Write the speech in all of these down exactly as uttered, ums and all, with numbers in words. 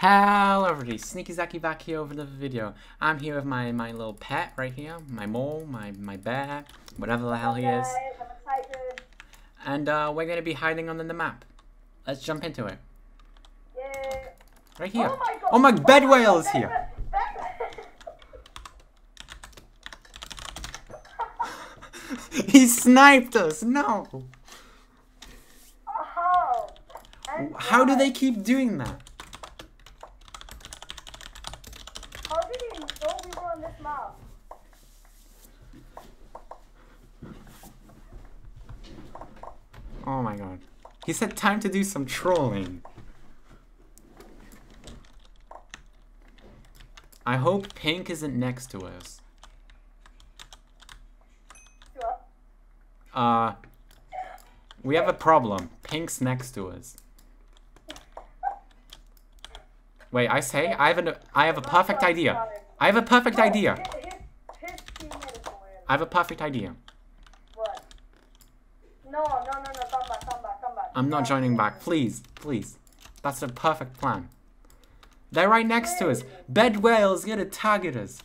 Hello everybody, Sneaky Zaki back here over the video. I'm here with my, my little pet right here, my mole, my, my bear, whatever the hell he is. I'm excited. And uh, we're going to be hiding on the map. Let's jump into it. Yeah. Right here. Oh my, God. Oh my Bedwhale is here. He sniped us, no. Oh, how do they keep doing that? Oh my god. He said time to do some trolling. I hope pink isn't next to us. Uh, we have a problem. Pink's next to us. Wait, I say I have an I have a perfect idea. I have a perfect idea. I have a perfect idea. What? No, no, no, no. Come back, come back, come back. I'm not joining back. Please, please. That's a perfect plan. They're right next to us. Bedwhale's gonna target us.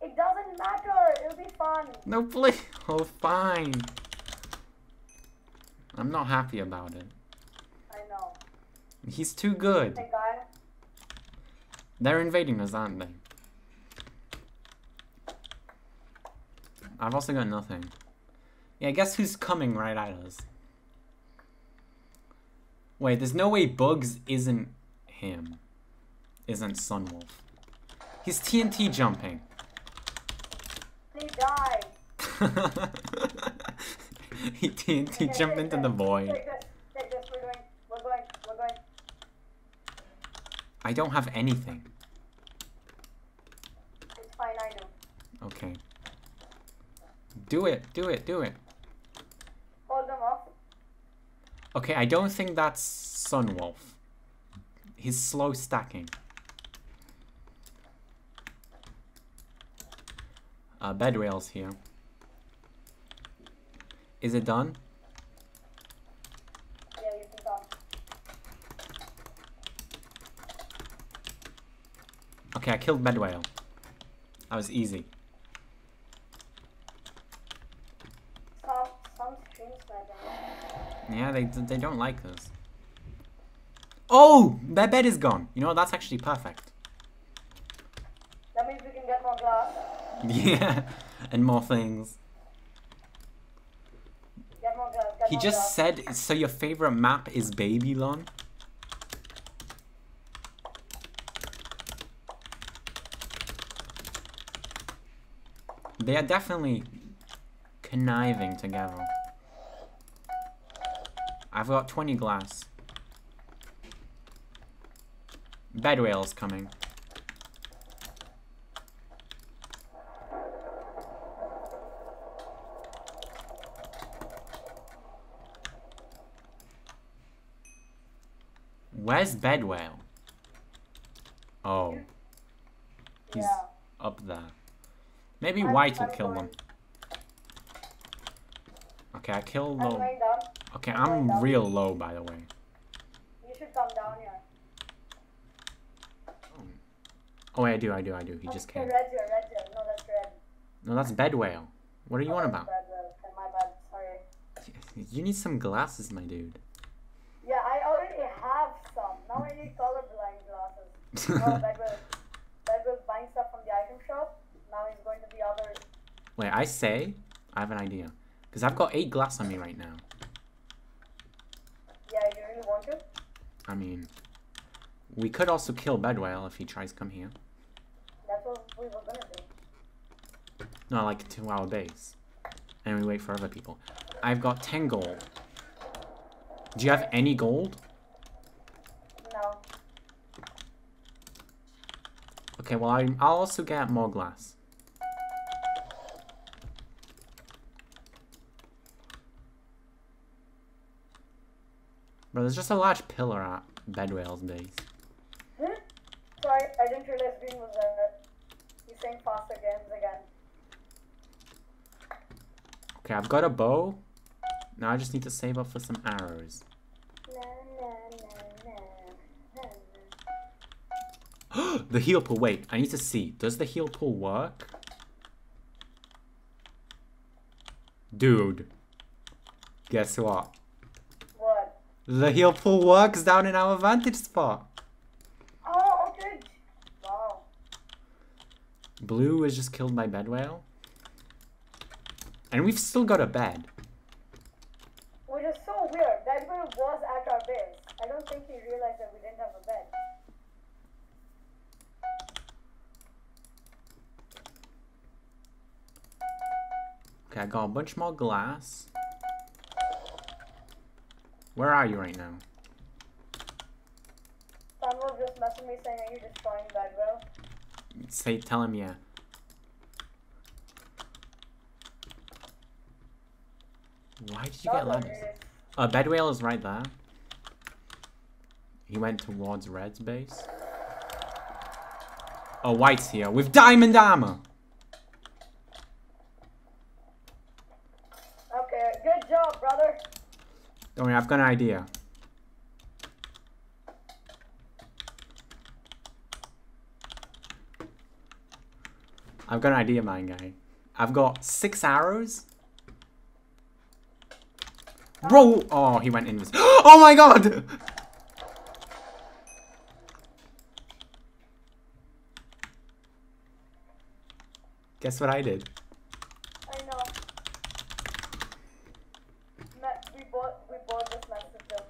It doesn't matter. It'll be fun. No, please. Oh, fine. I'm not happy about it. I know. He's too good. Hey, guys. They're invading us, aren't they? I've also got nothing. Yeah, guess who's coming right at us? Wait, there's no way Bugs isn't him. Isn't Sunwolf. He's T N T jumping. They die. He T N T jumped into the void. Take this, we're going, we're going, we're going. I don't have anything. It's fine, I do. Okay. Do it, do it, do it. Hold them off. Okay, I don't think that's Sunwolf. He's slow stacking. Uh, Bedwhale's here. Is it done? Yeah, you can go. Okay, I killed Bedwhale. That was easy. Yeah, they they don't like this. Oh, their bed is gone. You know what? That's actually perfect. That means we can get more glass. Yeah, and more things. Get more glass. Get he more just glass. Said, so your favorite map is Babylon? They are definitely conniving together. I've got twenty glass. Bedwhale's coming. Where's Bedwhale? Oh. He's yeah. Up there. Maybe I'm, white will I'm kill going. Them. Okay, I killed them. Okay, I'm, I'm real low, by the way. You should come down here. Oh, wait, I do, I do, I do. He oh, just came. Red here, red here. No, that's red. No, that's Bedwhale. What are you oh, on about? Bedwhale. My bad. Sorry. You need some glasses, my dude. Yeah, I already have some. Now I need colorblind glasses. Oh, Bedwhale. Bedwhale's buying stuff from the item shop. Now he's going to the other. Wait, I say? I have an idea. Because I've got eight glass on me right now. Yeah, you really want to? I mean, we could also kill Bedwhale if he tries to come here. That's what we were gonna do. No, like a two hour base. And we wait for other people. I've got ten gold. Do you have any gold? No. Okay, well, I'm, I'll also get more glass. Bro, there's just a large pillar at Bedwhale's base. Hmm? Sorry, I didn't realize green was there. He's saying faster games again. Okay, I've got a bow. Now I just need to save up for some arrows. Na, na, na, na, na, na. The heal pull. Wait, I need to see. Does the heal pull work? Dude. Guess what? What? The heal pull works down in our vantage spot. Oh, okay. Wow. Blue was just killed by Bedwhale. And we've still got a bed. Which is so weird. Bedwhale was at our base. I don't think he realized that we didn't have a bed. Okay, I got a bunch more glass. Where are you right now? Sunwolf just messaged me saying, are you destroying Bedwhale? Say, tell him yeah. Why did you oh, get ladders? Uh, Bedwhale is right there. He went towards Red's base. Oh, White's here with diamond armor! Okay, good job, brother! Don't worry, I've got an idea. I've got an idea, my guy. I've got six arrows. Bro! Oh, he went in. Oh my god! Guess what I did? I know. We bought, we bought this massive build.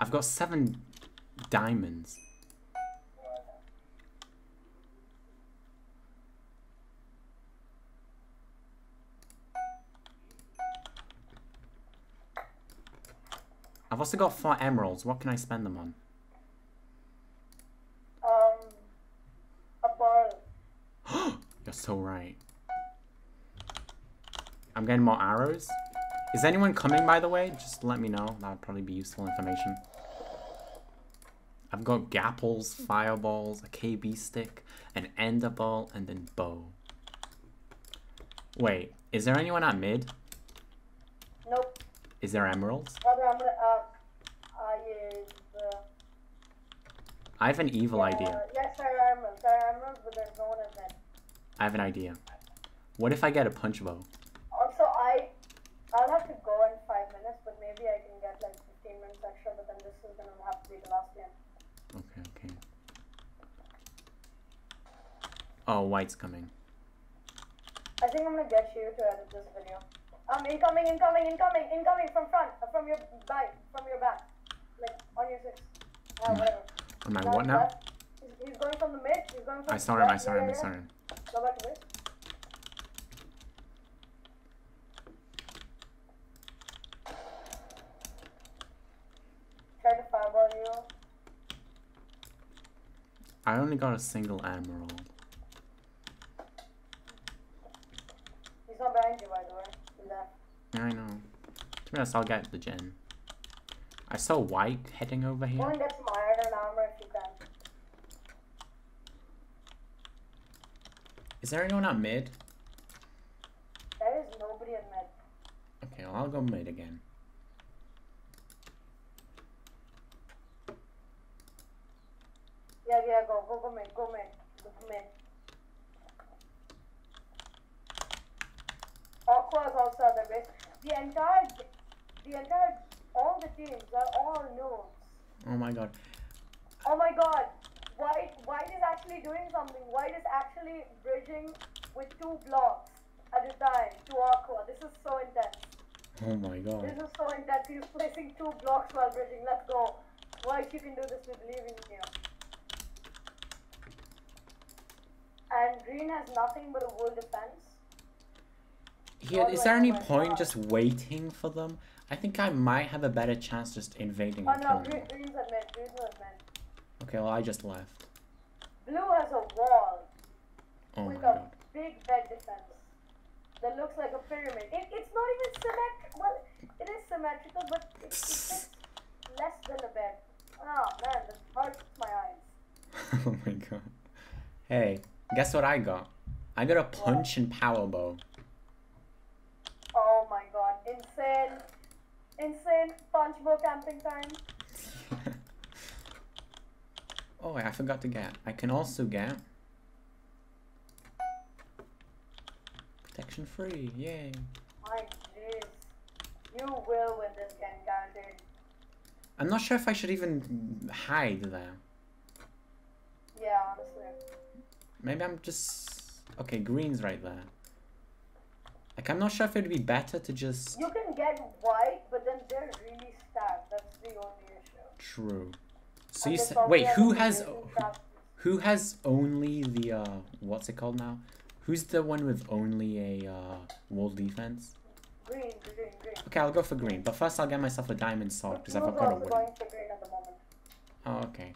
I've got seven diamonds. I've also got four emeralds. What can I spend them on? Um, a bar. You're so right. I'm getting more arrows. Is anyone coming, by the way? Just let me know. That would probably be useful information. I've got gapples, fireballs, a K B stick, an ender ball, and then bow. Wait, is there anyone at mid? Nope. Is there emeralds? Brother, I'm gonna, uh, I, is, uh, I have an evil yeah, idea. Yes, there are emeralds. There are emeralds, but there's no one in them. I have an idea. What if I get a punch bow? Also, I, I'll have to go in five minutes, but maybe I can get like fifteen minutes extra, but then this is gonna have to be the last game. Okay, okay. Oh, White's coming. I think I'm gonna get you to edit this video. Um, incoming, incoming, incoming, incoming from front, from your back, from your back, like on your six. Uh, whatever. Am I what now? He's, he's going from the mid. He's going from. I saw him. I saw him. I saw him. Go back to mid. Try to fireball you. I only got a single emerald. He's not behind you, by the way. Yeah, I know. To be honest, I'll get the gen. I saw White heading over here. Go and get some iron armor if you can. Is there anyone at mid? There is nobody at mid. Okay, well, I'll go mid again. Yeah, yeah, go, go, go mid, go mid, go mid. Aqua's also at the base. The entire, the entire, all the teams are all noobs. Oh my god. Oh my god. White, White is actually doing something. White is actually bridging with two blocks at a time to Aqua. This is so intense. Oh my god. This is so intense. He's placing two blocks while bridging. Let's go. White, you can do this with leaving here. And green has nothing but a wool defense. Here, is there any point just waiting for them? I think I might have a better chance just invading and killing them. Oh no, green's at mid, green's at mid. Okay, well I just left. Blue has a wall. Oh my god. With a big bed defense. That looks like a pyramid. It, it's not even symmetrical. Well, it is symmetrical, but it, it fits less than a bed. Oh man, this hurts my eyes. Oh my god. Hey, guess what I got? I got a punch what? and power bow. Oh my SpongeBob camping time. Oh, I forgot to gap. I can also gap. Protection free, yay. My jeez. You will win this game, guaranteed. I'm not sure if I should even hide there. Yeah, honestly. Maybe I'm just... Okay, green's right there. Like, I'm not sure if it'd be better to just... You can get white, but then they're really stacked. That's the only issue. True. So and you said... Wait, who has... Who has only the, uh... What's it called now? Who's the one with only a, uh... wall defense? Green, green, green. Okay, I'll go for green. But first I'll get myself a diamond sword, because I've got a wood. Going for green at the moment. Oh, okay.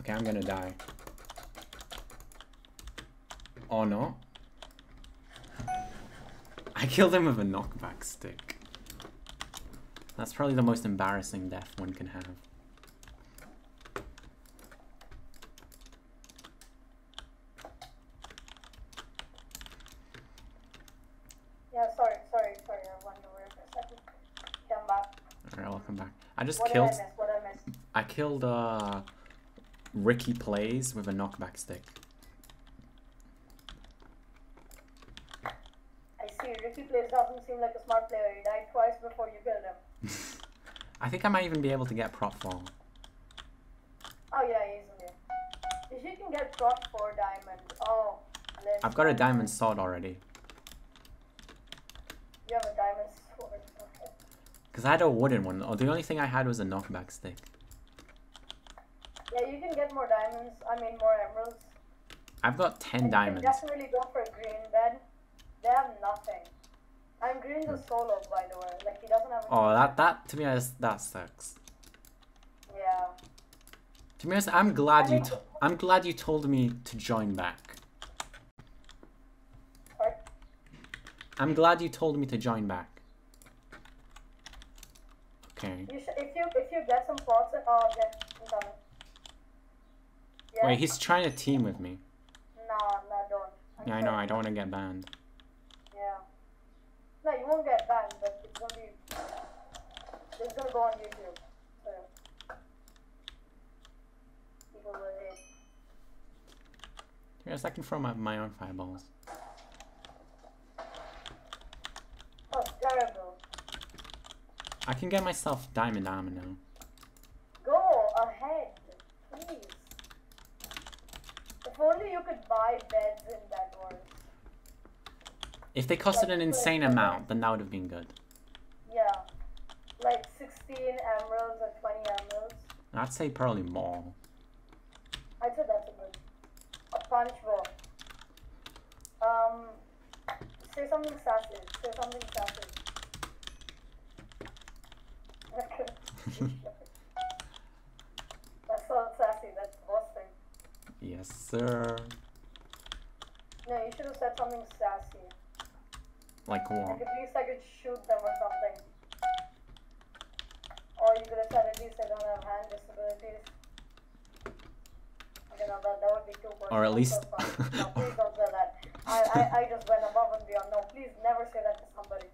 Okay, I'm gonna die. Or not. I killed him with a knockback stick. That's probably the most embarrassing death one can have. Yeah, sorry, sorry, sorry, I went over for a second. Come back. Alright, welcome back. I just what killed... Did I miss? What did I miss? I killed, uh... Ricky Plays with a knockback stick. I see. Ricky Plays doesn't seem like a smart player. He died twice before you killed him. I think I might even be able to get prop four. Oh yeah, easily. If you can get prop four diamond. Oh. I've got a diamond sword already. You have a diamond sword. Okay. Because I had a wooden one. Oh, the only thing I had was a knockback stick. Yeah, you can get more diamonds. I mean, more emeralds. I've got ten and diamonds. You can definitely go for green, then. They have nothing. I'm green the solo, by the way. Like, he doesn't have... Oh, that, that, to be honest, that sucks. Yeah. To be honest, I'm glad I mean, you t I'm glad you told me to join back. Sorry? I'm glad you told me to join back. Okay. You should, if, you, if you get some pots... Oh, okay. I'm coming. Yeah. Wait, he's trying to team with me. No, no, don't. I'm yeah, I know, I don't want to get banned. Yeah. No, you won't get banned, but it's gonna be... It's gonna go on YouTube. So... People will hate. Yes, I can throw my, my own fireballs. Oh, terrible. I can get myself diamond armor now. Go ahead, please. If only you could buy beds in Bedwars. If they costed like, an insane like, amount, then that would have been good. Yeah. Like sixteen emeralds or twenty emeralds. I'd say probably more. I'd say that's a good. A punch ball. Um, say something sassy. Say something sassy. That's so sassy, that's awesome. Yes, sir. No, you should have said something sassy. Like what? Like at least I could shoot them or something. Or you could have said at least I don't have hand disabilities. Okay, no, that, that would be too personal. Or at least... So no, please don't say that. I, I, I just went above and beyond. No, please never say that to somebody.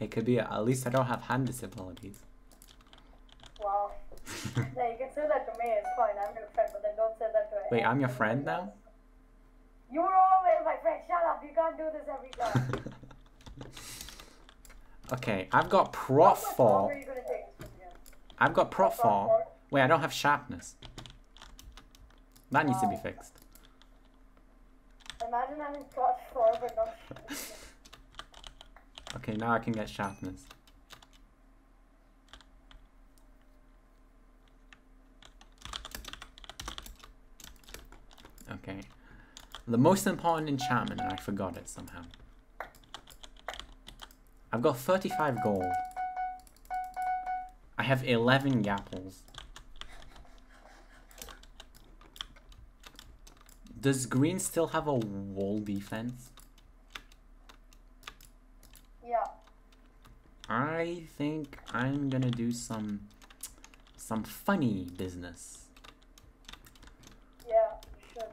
It could be, at least I don't have hand disabilities. Wow. No, you can say that to me, it's fine, I'm your friend, but then don't say that to anyone. Wait, I'm your friend now? You were always my friend, shut up, you can't do this every time. Okay, I've got prop four. I've got prop four. Wait, I don't have sharpness. That wow. needs to be fixed. Imagine I'm in prop four, but not sharpness. Okay, now I can get sharpness. Okay. The most important enchantment, and I forgot it somehow. I've got thirty-five gold. I have eleven gapples. Does green still have a wall defense? I think I'm gonna do some some funny business. Yeah, we should.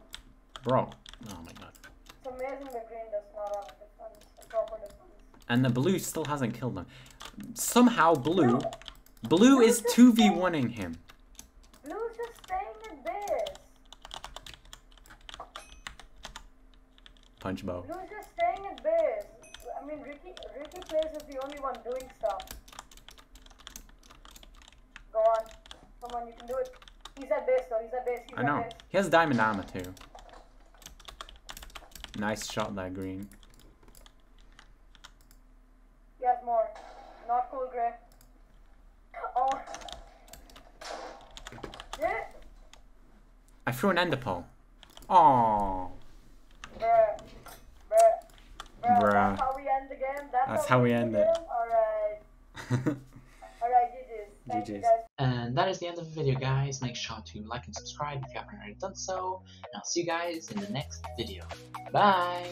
Bro. Oh my god. It's amazing the green does not have the funds, the proper defense. And the blue still hasn't killed them. Somehow blue... No. Blue Blue's is two v one-ing him. Blue's just staying at base. Punch bow. Blue's just staying at base. I mean, Ricky, Ricky Plays is the only one doing stuff. Go on. Come on, you can do it. He's at base though, he's at base. He's I know. At base. He has diamond armor too. Nice shot that green. He has more. Not cool gray. Oh. Yeah. I threw an ender pearl. Aww. Bruh. Bruh. Bruh. Bruh. That's how we end the game. That's, That's how, how we end, end it. Alright. Alright, G Gs's. And that is the end of the video, guys. Make sure to like and subscribe if you haven't already done so. And I'll see you guys in the next video. Bye!